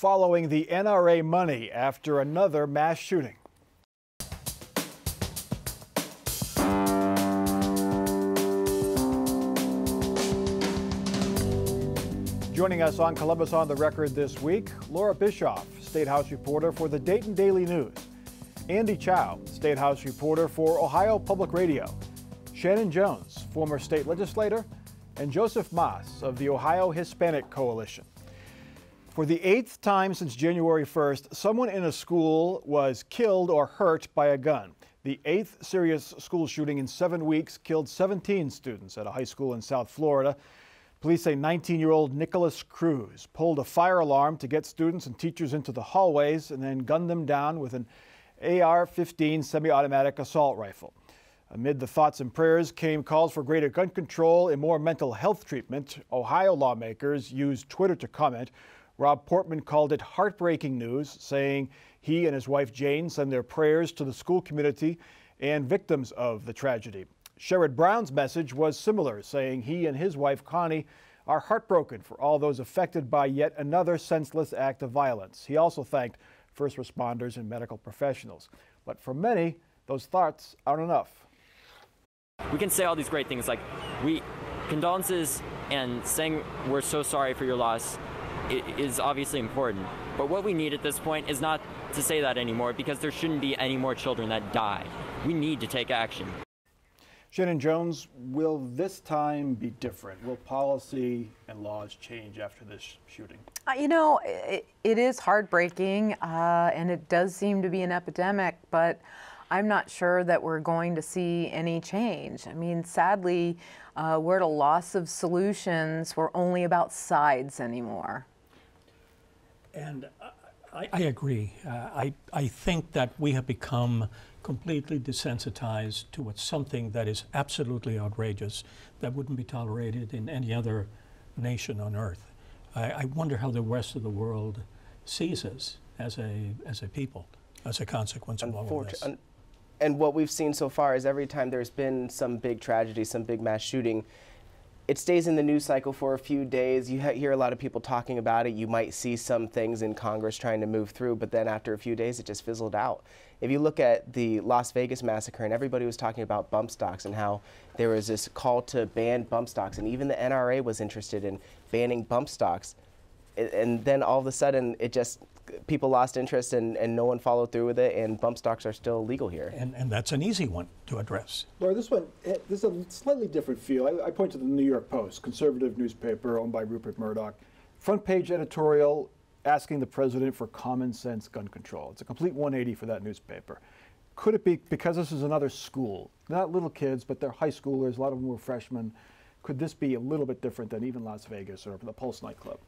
following the NRA money after another mass shooting. Joining us on Columbus on the Record this week, Laura Bischoff, State House reporter for the Dayton Daily News, Andy Chow, State House reporter for Ohio Public Radio, Shannon Jones, former state legislator, and Joseph Moss of the Ohio Hispanic Coalition. For the 8th time since January 1st, someone in a school was killed or hurt by a gun. The 8th serious school shooting in 7 weeks killed 17 students at a high school in South Florida. Police say 19-year-old Nicholas Cruz pulled a fire alarm to get students and teachers into the hallways and then gunned them down with an AR-15 semi-automatic assault rifle. Amid the thoughts and prayers came calls for greater gun control and more mental health treatment. Ohio lawmakers used Twitter to comment. Rob Portman called it heartbreaking news, saying he and his wife Jane send their prayers to the school community and victims of the tragedy. Sherrod Brown's message was similar, saying he and his wife Connie are heartbroken for all those affected by yet another senseless act of violence. He also thanked first responders and medical professionals. But for many, those thoughts aren't enough. We can say all these great things like condolences and saying we're so sorry for your loss. It is obviously important, but what we need at this point is not to say that anymore, because there shouldn't be any more children that die. We need to take action. Shannon Jones, will this time be different? Will policy and laws change after this shooting? You know, it is heartbreaking, and it does seem to be an epidemic, but I'm not sure that we're going to see any change. I mean, sadly, we're at a loss of solutions. We're only about sides anymore. And I agree. I think that we have become completely desensitized to what's something that is absolutely outrageous, that wouldn't be tolerated in any other nation on earth. I wonder how the rest of the world sees us as a people, as a consequence of all of this. And what we've seen so far is every time there's been some big tragedy, some big mass shooting, it stays in the news cycle for a few days. You hear a lot of people talking about it. You might see some things in Congress trying to move through, but then after a few days, it just fizzled out. If you look at the Las Vegas massacre, and everybody was talking about bump stocks and how there was this call to ban bump stocks, and even the NRA was interested in banning bump stocks. And then all of a sudden, it just, people lost interest and no one followed through with it, and bump stocks are still legal here. And that's an easy one to address. Laura, this is a slightly different feel. I point to the New York Post, conservative newspaper owned by Rupert Murdoch. Front page editorial asking the president for common sense gun control. It's a complete 180 for that newspaper. Could it be because this is another school? Not little kids, but they're high schoolers. A lot of them were freshmen. Could this be a little bit different than even Las Vegas or the Pulse nightclub?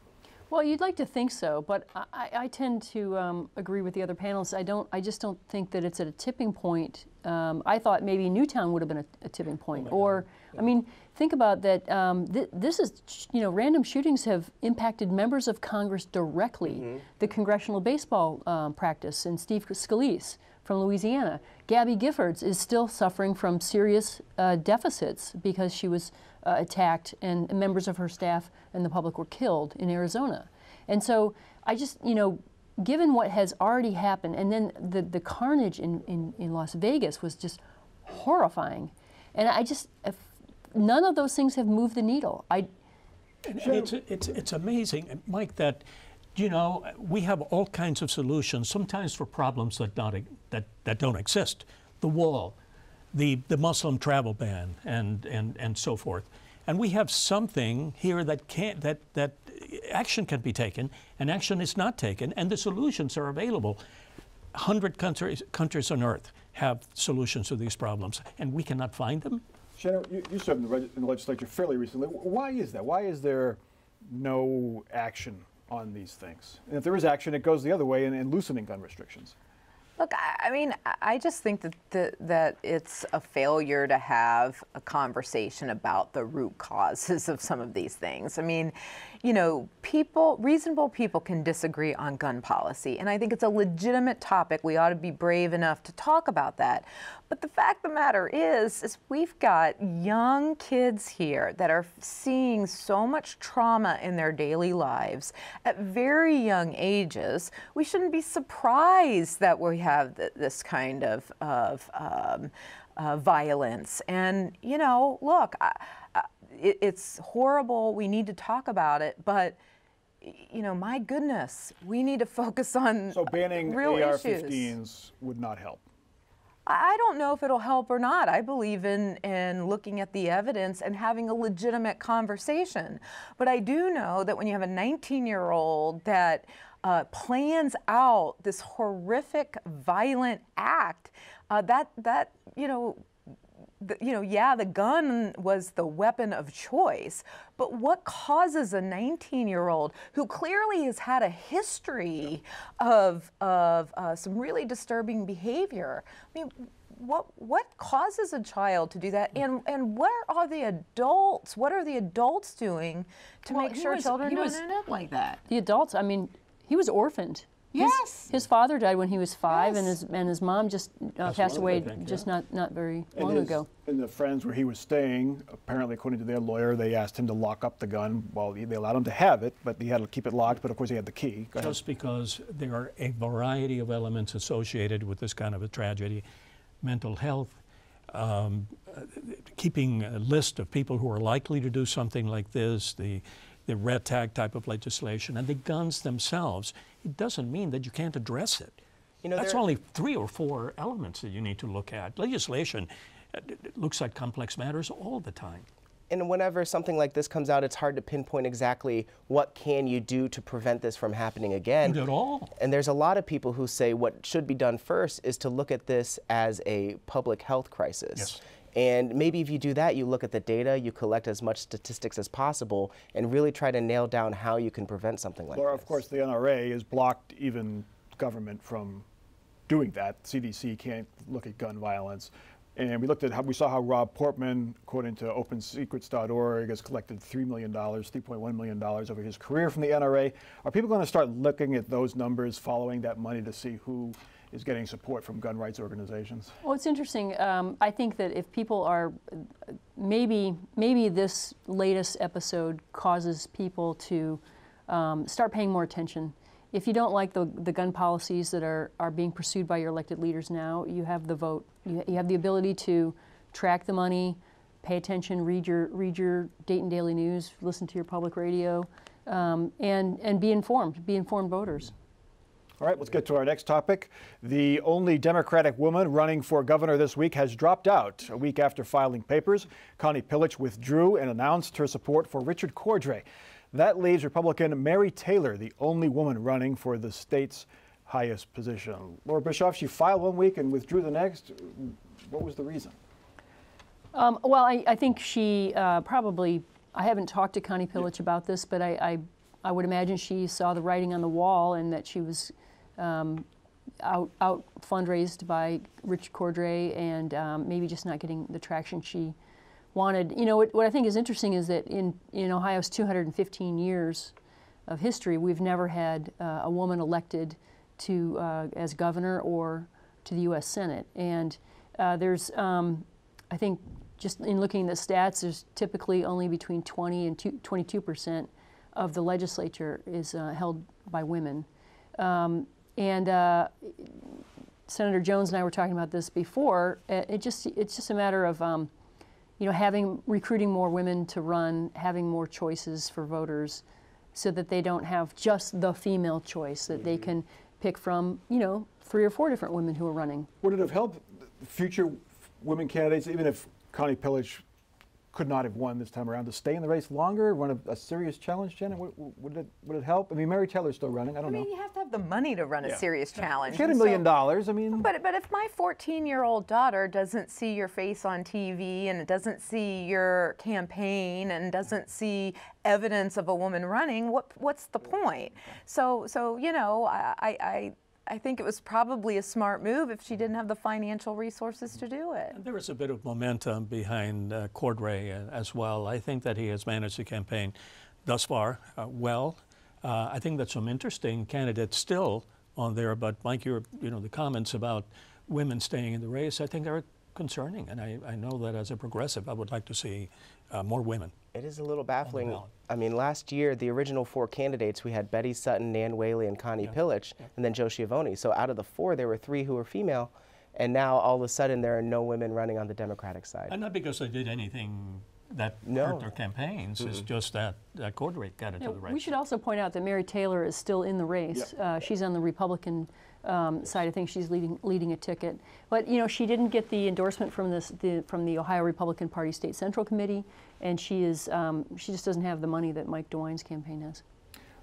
Well, you'd like to think so, but I tend to agree with the other panelists. I just don't think that it's at a tipping point. I thought maybe Newtown would have been a tipping point. Yeah. I mean, think about that. This is, you know, random shootings have impacted members of Congress directly. Mm-hmm. The congressional baseball practice and Steve Scalise from Louisiana. Gabby Giffords is still suffering from serious deficits because she was attacked and members of her staff and the public were killed in Arizona. And so I just, you know, given what has already happened, and then the carnage in Las Vegas was just horrifying. And I just, none of those things have moved the needle. And it's amazing, Mike, that, you know, we have all kinds of solutions, sometimes for problems that don't exist. The wall, the Muslim travel ban, and so forth. And we have something here that action can be taken, and action is not taken, and the solutions are available. 100 countries on earth have solutions to these problems, and we cannot find them. Shannon, you served in the legislature fairly recently. Why is that? Why is there no action on these things? And if there is action, it goes the other way in loosening gun restrictions. Look, I mean, I just think that that it's a failure to have a conversation about the root causes of some of these things. I mean, you know, reasonable people can disagree on gun policy, and I think it's a legitimate topic. We ought to be brave enough to talk about that. But the fact of the matter is we've got young kids here that are seeing so much trauma in their daily lives at very young ages. We shouldn't be surprised that we have this kind of violence. And, you know, look, it's horrible. We need to talk about it, but you know, my goodness, we need to focus on so banning AR-15s would not help. I don't know if it'll help or not. I believe in looking at the evidence and having a legitimate conversation. But I do know that when you have a 19-year-old that plans out this horrific, violent act, yeah, the gun was the weapon of choice, but what causes a 19-year-old who clearly has had a history of some really disturbing behavior? I mean, what causes a child to do that? And where are the adults? What are the adults doing to make sure children don't end up like that? The adults, I mean, he was orphaned. Yes. His father died when he was 5, yes. and his mom just passed away not very long ago. And the friends where he was staying, apparently according to their lawyer, they asked him to lock up the gun. Well, they allowed him to have it, but he had to keep it locked. But of course, he had the key. Just because there are a variety of elements associated with this kind of a tragedy, mental health, keeping a list of people who are likely to do something like this, the red tag type of legislation, and the guns themselves, it doesn't mean that you can't address it. You know, that's only 3 or 4 elements that you need to look at. Legislation looks at complex matters all the time. And whenever something like this comes out, it's hard to pinpoint exactly what can you do to prevent this from happening again. Not at all. And there's a lot of people who say what should be done first is to look at this as a public health crisis. Yes. And maybe if you do that, you look at the data, you collect as much statistics as possible, and really try to nail down how you can prevent something like this. Of course, the NRA has blocked even government from doing that. CDC can't look at gun violence. And we looked at how we saw how Rob Portman, according to OpenSecrets.org, has collected $3.1 million over his career from the NRA. Are people going to start looking at those numbers, following that money to see who is getting support from gun rights organizations? Well, it's interesting. I think that if people are, maybe this latest episode causes people to start paying more attention. If you don't like the gun policies that are being pursued by your elected leaders now, you have the vote. You have the ability to track the money, pay attention, read your Dayton Daily News, listen to your public radio, and be informed voters. All right, let's get to our next topic. The only Democratic woman running for governor this week has dropped out a week after filing papers. Connie Pillich withdrew and announced her support for Richard Cordray. That leaves Republican Mary Taylor, the only woman running for the state's highest position. Laura Bischoff, she filed one week and withdrew the next. What was the reason? Well, I think she probably, I haven't talked to Connie Pillich about this, but I would imagine she saw the writing on the wall and that she was out fundraised by Richard Cordray and maybe just not getting the traction she wanted. You know, what I think is interesting is that in Ohio's 215 years of history, we've never had a woman elected to as governor or to the U.S. Senate. And there's, I think, just in looking at the stats, there's typically only between 20 and 22% of the legislature is held by women. Senator Jones and I were talking about this before. It's just a matter of, you know, recruiting more women to run, having more choices for voters, so that they don't have just the female choice, that they can pick from, you know, 3 or 4 different women who are running. Would it have helped future women candidates, even if Connie Pillich could not have won this time around, to stay in the race longer, run a serious challenge, Janet? Would it help? I mean, Mary Taylor's still running. I mean, you have to have the money to run a serious challenge. She had $1 million. I mean. But if my 14-year-old daughter doesn't see your face on TV and doesn't see your campaign and doesn't see evidence of a woman running, what's the point? So you know, I think it was probably a smart move if she didn't have the financial resources to do it. And there was a bit of momentum behind Cordray as well. I think that he has managed the campaign thus far well. I think that some interesting candidates still on there, but Mike, you know, the comments about women staying in the race, I think are concerning, and I know that as a progressive, I would like to see more women. It is a little baffling. I mean, last year, the original four candidates, we had Betty Sutton, Nan Whaley, and Connie Pillich, and then Joe Sciavone. So out of the four, there were three who were female, and now all of a sudden there are no women running on the Democratic side. And not because they did anything that hurt their campaigns, it's just that Cordray got it to the right. We should also point out that Mary Taylor is still in the race. She's on the Republican side. I think she's leading a ticket. But you know, she didn't get the endorsement from the Ohio Republican Party State Central Committee, and she is she just doesn't have the money that Mike DeWine's campaign has.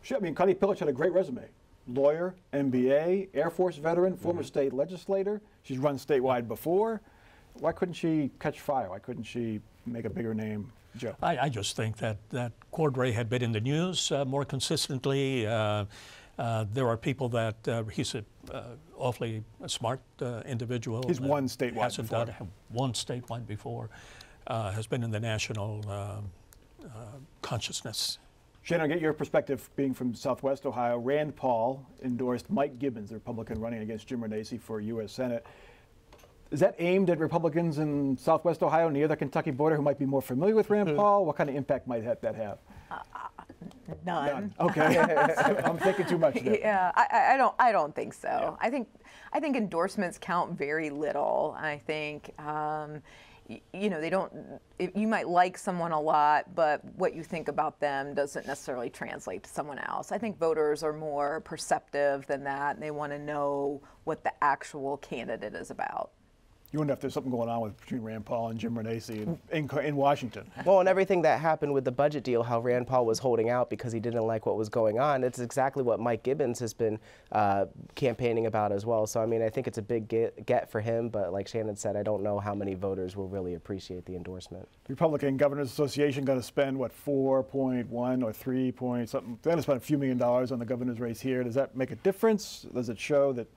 Sure, I mean, Connie Pillich had a great resume. Lawyer, MBA, Air Force veteran, former state legislator. She's run statewide before. Why couldn't she catch fire? Why couldn't she make a bigger name, Joe? I just think that Cordray had been in the news more consistently. There are people that he's an awfully smart individual. He's won statewide hasn't before. Won statewide before. Has been in the national consciousness. Shannon, I'll get your perspective, being from Southwest Ohio. Rand Paul endorsed Mike Gibbons, the Republican running against Jim Renacci for U.S. Senate. Is that aimed at Republicans in Southwest Ohio, near the Kentucky border, who might be more familiar with Rand Paul? What kind of impact might that have? None. Okay, I'm thinking too much there. Yeah, I don't think so. Yeah. I think endorsements count very little. I think you know, they don't. You might like someone a lot, but what you think about them doesn't necessarily translate to someone else. I think voters are more perceptive than that, and they want to know what the actual candidate is about. You wonder if there's something going on between Rand Paul and Jim Renacci in Washington. Well, and everything that happened with the budget deal, how Rand Paul was holding out because he didn't like what was going on, it's exactly what Mike Gibbons has been campaigning about as well. So, I mean, I think it's a big get for him, but like Shannon said, I don't know how many voters will really appreciate the endorsement. Republican Governors Association going to spend, what, 4.1 or 3 point something? They're going to spend a few $1 million on the governor's race here. Does that make a difference? Does it show that?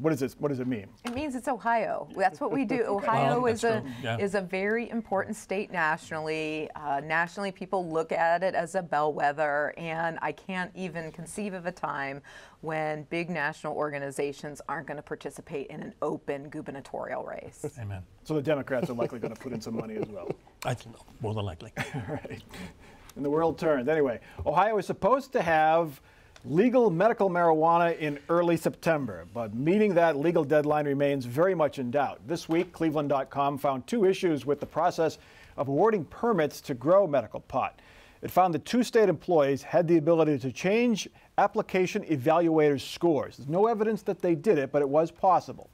What does it mean? It means it's Ohio. That's what we do. Ohio is a very important state nationally. Nationally, people look at it as a bellwether, and I can't even conceive of a time when big national organizations aren't going to participate in an open gubernatorial race. Amen. So the Democrats are likely going to put in some money as well. I think more than likely. All right. And the world turns. Anyway, Ohio is supposed to have legal medical marijuana in early September, but meeting that legal deadline remains very much in doubt. This week, Cleveland.com found two issues with the process of awarding permits to grow medical pot. It found that two state employees had the ability to change application evaluators' scores. There's no evidence that they did it, but it was possible.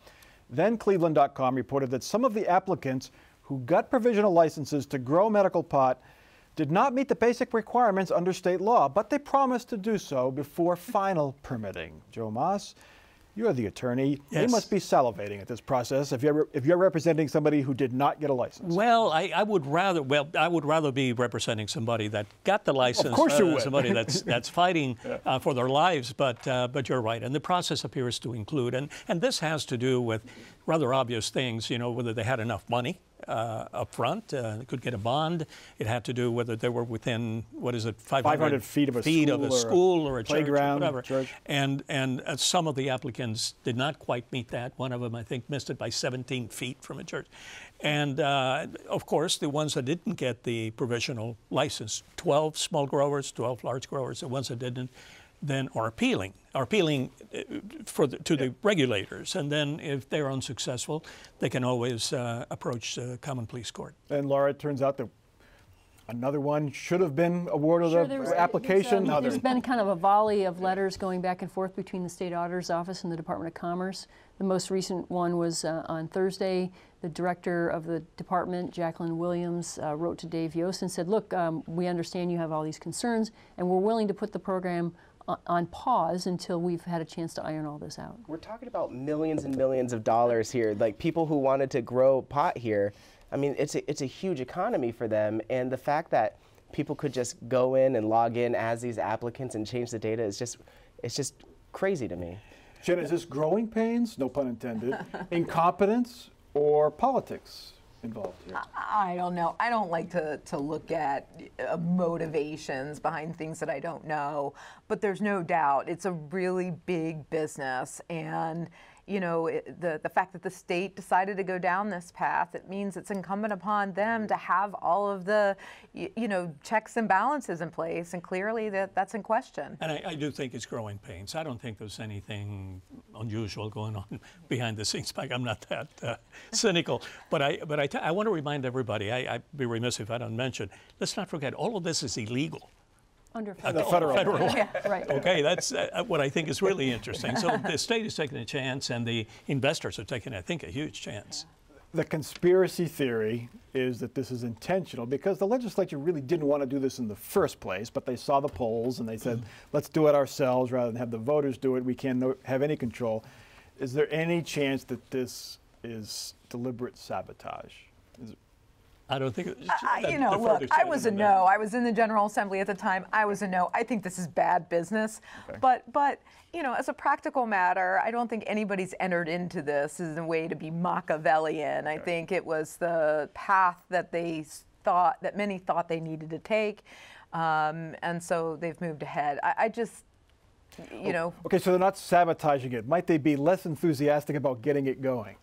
Then Cleveland.com reported that some of the applicants who got provisional licenses to grow medical pot did not meet the basic requirements under state law, but they promised to do so before final permitting. Joe Moss, you're the attorney. Yes. They must be salivating at this process if you're representing somebody who did not get a license. Well, I would rather be representing somebody that got the license than somebody that's fighting for their lives. But you're right, and the process appears to include, and this has to do with rather obvious things. You know, whether they had enough money up front, they could get a bond. It had to do whether they were within, what is it, 500 feet of a school or a playground, church or whatever. Church. And some of the applicants did not quite meet that. One of them, I think, missed it by 17 feet from a church. And of course, the ones that didn't get the provisional license, 12 small growers, 12 large growers, the ones that didn't, then are appealing to the regulators, and then if they're unsuccessful, they can always approach the common police court. And Laura, it turns out that another one should have been awarded the application. There's been kind of a volley of letters going back and forth between the State Auditor's Office and the Department of Commerce. The most recent one was on Thursday. The director of the department, Jacqueline Williams, wrote to Dave Yost and said, look, we understand you have all these concerns, and we're willing to put the program on pause until we've had a chance to iron all this out. We're talking about millions and millions of dollars here, like people who wanted to grow pot here. I mean, it's a huge economy for them, and the fact that people could just go in and log in as these applicants and change the data is just crazy to me. Jen, is this growing pains, no pun intended, incompetence, or politics involved here? I don't know. I don't like to look at motivations behind things that I don't know, but there's no doubt it's a really big business, and you know, the fact that the state decided to go down this path, it means it's incumbent upon them to have all of the, you know, checks and balances in place, and clearly that's in question. And I do think it's growing pains. I don't think there's anything unusual going on behind the scenes. I'm not that cynical, but I want to remind everybody, I'd be remiss if I don't mention, let's not forget, all of this is illegal. Under federal. Yeah, right. Okay, that's what I think is really interesting. So the state is taking a chance, and the investors are taking, I think, a huge chance. Yeah. The conspiracy theory is that this is intentional, because the legislature really didn't want to do this in the first place, but they saw the polls and they said, let's do it ourselves rather than have the voters do it. We can't have any control. Is there any chance that this is deliberate sabotage? I don't think it's you know, look, I was a no. I was in the General Assembly at the time. I was a no. I think this is bad business. Okay. But you know, as a practical matter, I don't think anybody's entered into this as a way to be Machiavellian. Okay. I think it was the path that they thought, that many thought they needed to take, and so they've moved ahead. I just, you know. Okay, so they're not sabotaging it. Might they be less enthusiastic about getting it going?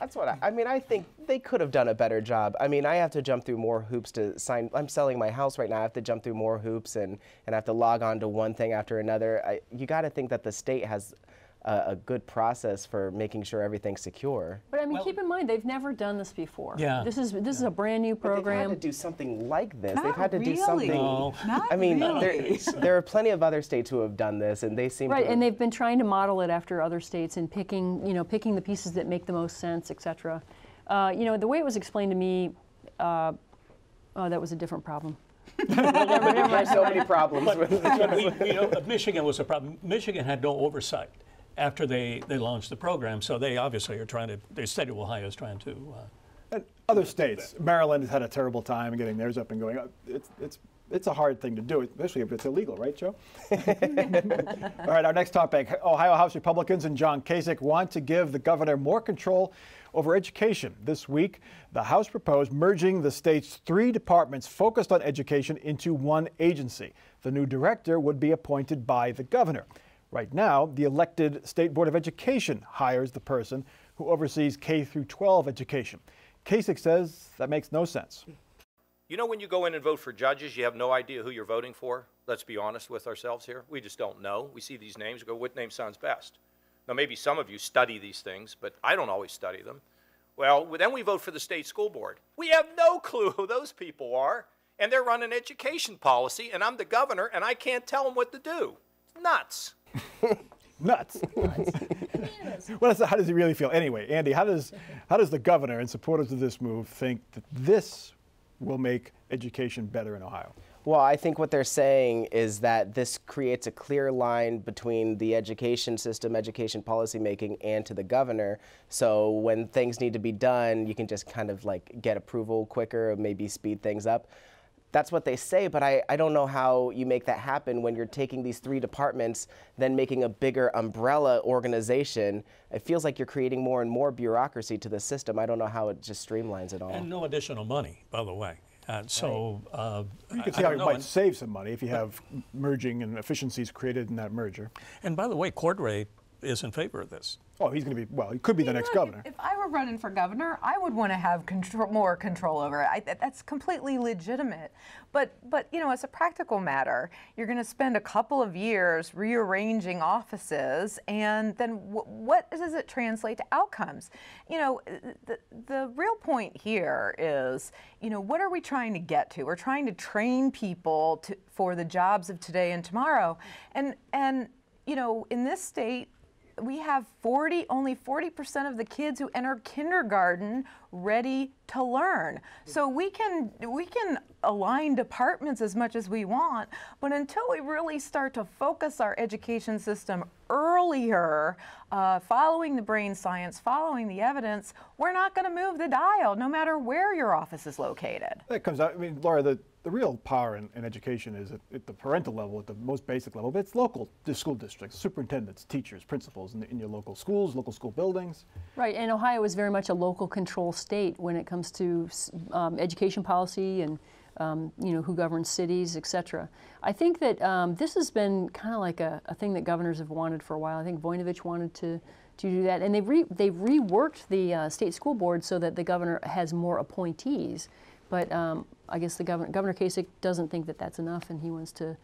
That's what I mean. I think they could have done a better job. I mean, I have to jump through more hoops to sign. I'm selling my house right now. I have to jump through more hoops and I have to log on to one thing after another. You got to think that the state has a good process for making sure everything's secure. But I mean, well, keep in mind, they've never done this before. Yeah. This is a brand new program. But they've had to do something like this. They've had to do something. No. Not I mean, really. There are plenty of other states who have done this, and they seem right. To and they've been trying to model it after other states and picking the pieces that make the most sense, etc. You know, the way it was explained to me, oh, that was a different problem. There's so many problems. But you know, Michigan was a problem. Michigan had no oversight after they launched the program, so they obviously are trying to, the state of Ohio is trying to. And other states, Maryland has had a terrible time getting theirs up and going. It's a hard thing to do, especially if it's illegal, right, Joe? All right, our next topic, Ohio House Republicans and John Kasich want to give the governor more control over education. This week, the House proposed merging the state's three departments focused on education into one agency. The new director would be appointed by the governor. Right now, the elected State Board of Education hires the person who oversees K-12 education. Kasich says that makes no sense. You know, when you go in and vote for judges, you have no idea who you're voting for. Let's be honest with ourselves here. We just don't know. We see these names, we go, what name sounds best? Now, maybe some of you study these things, but I don't always study them. Well, then we vote for the state school board. We have no clue who those people are, and they're running education policy, and I'm the governor, and I can't tell them what to do. It's nuts. Nuts. Well, how does he really feel? Anyway, Andy, how does the governor and supporters of this move think that this will make education better in Ohio? Well, I think what they're saying is that this creates a clear line between the education system, education policymaking, and to the governor. So when things need to be done, you can just kind of like get approval quicker or maybe speed things up. That's what they say, but I don't know how you make that happen when you're taking these three departments, then making a bigger umbrella organization. It feels like you're creating more and more bureaucracy to the system. I don't know how it just streamlines it all. And no additional money, by the way. So you can see how it might save some money if you have merging and efficiencies created in that merger. And by the way, Cordray is in favor of this. Oh, he's going to be, well, he could be the next governor. If I were running for governor, I would want to have more control over it. That's completely legitimate. But you know, as a practical matter, you're going to spend a couple of years rearranging offices, and then what does it translate to outcomes? You know, the real point here is, you know, what are we trying to get to? We're trying to train people for the jobs of today and tomorrow. And you know, in this state, we have only 40% of the kids who enter kindergarten ready to learn. So we can align departments as much as we want, but until we really start to focus our education system earlier, following the brain science, following the evidence, we're not going to move the dial, no matter where your office is located. That comes out, I mean, Laura, the real power in education is at the parental level, at the most basic level, but it's local school districts, superintendents, teachers, principals in your local schools, local school buildings. Right, and Ohio is very much a local control state when it comes to education policy and you know, who governs cities, etc. I think that this has been kind of like a thing that governors have wanted for a while. I think Voinovich wanted to do that, and they've reworked the state school board so that the governor has more appointees. But I guess the Governor Kasich doesn't think that that's enough, and he wants to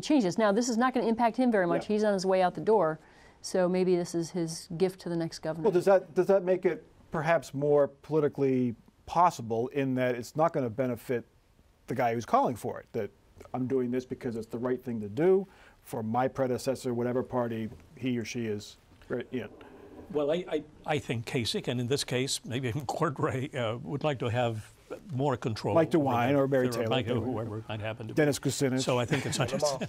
change this. Now, this is not going to impact him very much. Yeah. He's on his way out the door, so maybe this is his gift to the next governor. Well, does that make it perhaps more politically possible in that it's not going to benefit the guy who's calling for it, that I'm doing this because it's the right thing to do for my predecessor, whatever party he or she is in? Well, I think Kasich, and in this case, maybe even Cordray, would like to have more control. Mike DeWine or Mary Taylor. Mike, or whoever might happen to Dennis be. Kucinich. So I think it's not just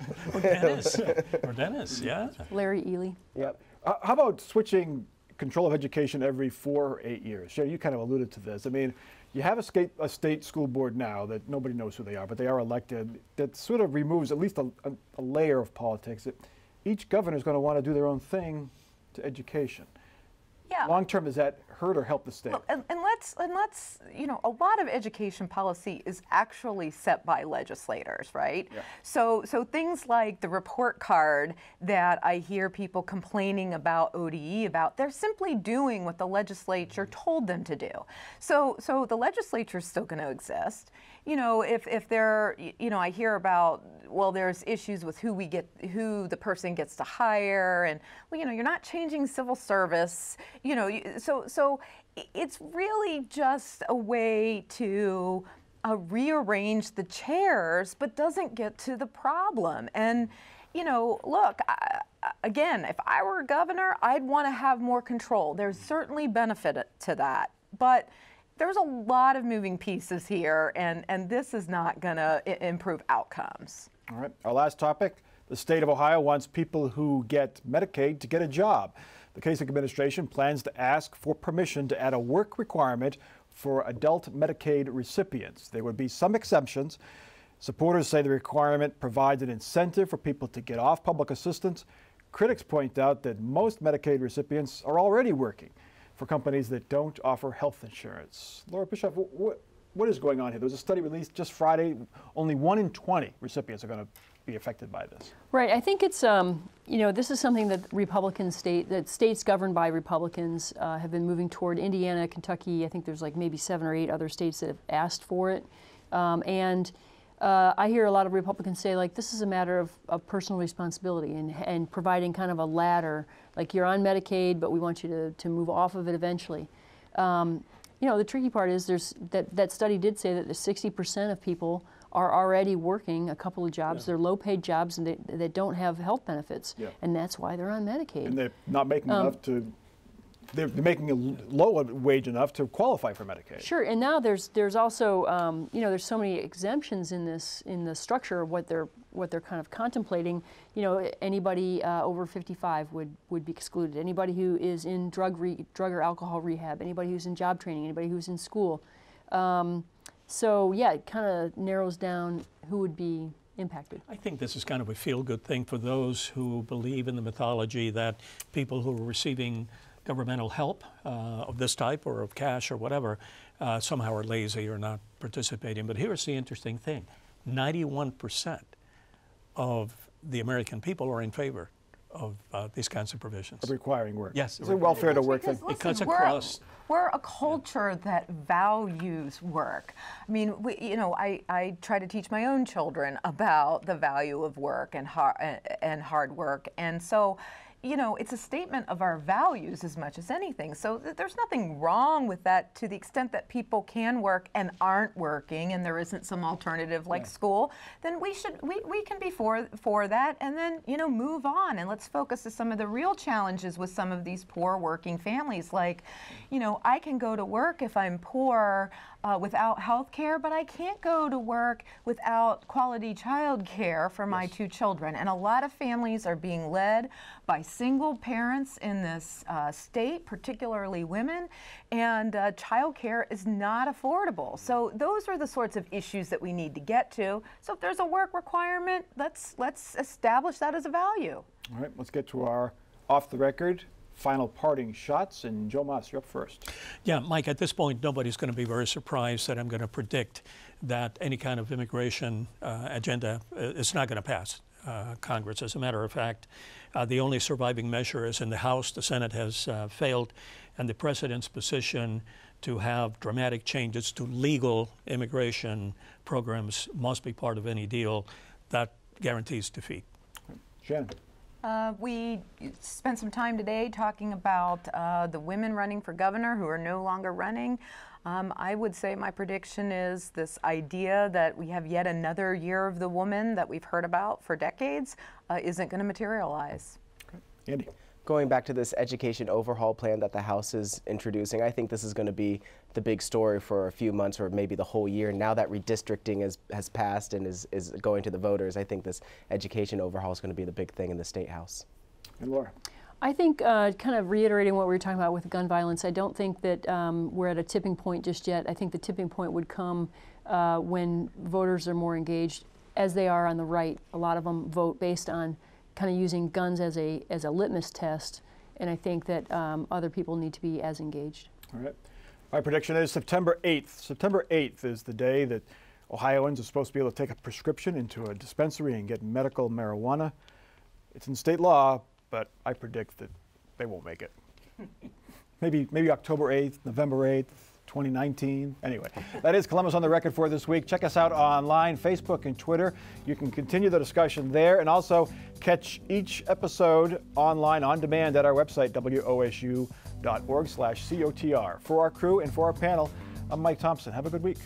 Dennis, yeah. Larry Ely. Yep. How about switching control of education every 4 or 8 years? Sherry, you kind of alluded to this. I mean, you have a state school board now that nobody knows who they are, but they are elected. That sort of removes at least a layer of politics. Each governor is going to want to do their own thing to education. Yeah. Long term, does that hurt or help the state? Well, and let's you know, a lot of education policy is actually set by legislators, right? Yeah. So things like the report card that I hear people complaining about ODE about, they're simply doing what the legislature told them to do. So the legislature is still going to exist. You know, if there, you know, I hear about, well, there's issues with who the person gets to hire, and well, you know, you're not changing civil service, you know, so it's really just a way to rearrange the chairs, but doesn't get to the problem. And you know, look, again, if I were a governor, I'd want to have more control. There's certainly benefit to that, but there's a lot of moving pieces here, and this is not going to improve outcomes. All right. Our last topic, the state of Ohio wants people who get Medicaid to get a job. The Kasich administration plans to ask for permission to add a work requirement for adult Medicaid recipients. There would be some exemptions. Supporters say the requirement provides an incentive for people to get off public assistance. Critics point out that most Medicaid recipients are already working for companies that don't offer health insurance. Laura Bischoff, what is going on here? There was a study released just Friday. Only 1 in 20 recipients are going to be affected by this. Right. I think it's, you know, this is something that states governed by Republicans have been moving toward. Indiana, Kentucky, I think there's like maybe 7 or 8 other states that have asked for it. I hear a lot of Republicans say, like, this is a matter of personal responsibility and providing kind of a ladder, like you're on Medicaid, but we want you to move off of it eventually. You know, the tricky part is there's that study did say that the 60% of people are already working a couple of jobs. Yeah. They're low-paid jobs and they don't have health benefits, yeah. And that's why they're on Medicaid. And they're not making enough to. They're making a low wage enough to qualify for Medicaid. Sure, and now there's also you know, there's so many exemptions in the structure of what they're kind of contemplating. You know, anybody over 55 would be excluded. Anybody who is in drug or alcohol rehab. Anybody who's in job training. Anybody who's in school. So yeah, it kind of narrows down who would be impacted. I think this is kind of a feel-good thing for those who believe in the mythology that people who are receiving governmental help of this type or of cash or whatever somehow are lazy or not participating. But here's the interesting thing. 91% of the American people are in favor of these kinds of provisions. Of requiring work. Yes. Is it welfare to work? Because, listen, it cuts across. We're a culture that values work. I mean, you know, I try to teach my own children about the value of work and hard work. And so, you know, it's a statement of our values as much as anything. So there's nothing wrong with that to the extent that people can work and aren't working and there isn't some alternative like school, then we can be for that, and then, you know, move on and let's focus on some of the real challenges with some of these poor working families. Like, you know, I can go to work if I'm poor without health care, but I can't go to work without quality child care for my two children. And a lot of families are being led by single parents in this state, particularly women, and child care is not affordable. So those are the sorts of issues that we need to get to. So if there's a work requirement, let's establish that as a value. All right, let's get to our off the record final parting shots, and Joe Moss, you're up first. Yeah, Mike, at this point, nobody's going to be very surprised that I'm going to predict that any kind of immigration agenda is not going to pass Congress. As a matter of fact, the only surviving measure is in the House. The Senate has failed, and the president's position to have dramatic changes to legal immigration programs must be part of any deal that guarantees defeat. Shannon. We spent some time today talking about the women running for governor who are no longer running. I would say my prediction is this idea that we have yet another year of the woman that we've heard about for decades isn't going to materialize. Andy. Going back to this education overhaul plan that the House is introducing, I think this is going to be the big story for a few months or maybe the whole year. Now that redistricting has passed and is going to the voters, I think this education overhaul is going to be the big thing in the State House. And Laura. I think kind of reiterating what we were talking about with gun violence, I don't think that we're at a tipping point just yet. I think the tipping point would come when voters are more engaged, as they are on the right. A lot of them vote based on kind of using guns as a litmus test, and I think that other people need to be as engaged. All right. My prediction is September 8th. September 8th is the day that Ohioans are supposed to be able to take a prescription into a dispensary and get medical marijuana. It's in state law, but I predict that they won't make it. Maybe October 8th, November 8th, 2019. Anyway, that is Columbus on the Record for this week. Check us out online, Facebook and Twitter. You can continue the discussion there, and also catch each episode online on demand at our website, wosu.org/COTR. For our crew and for our panel, I'm Mike Thompson. Have a good week.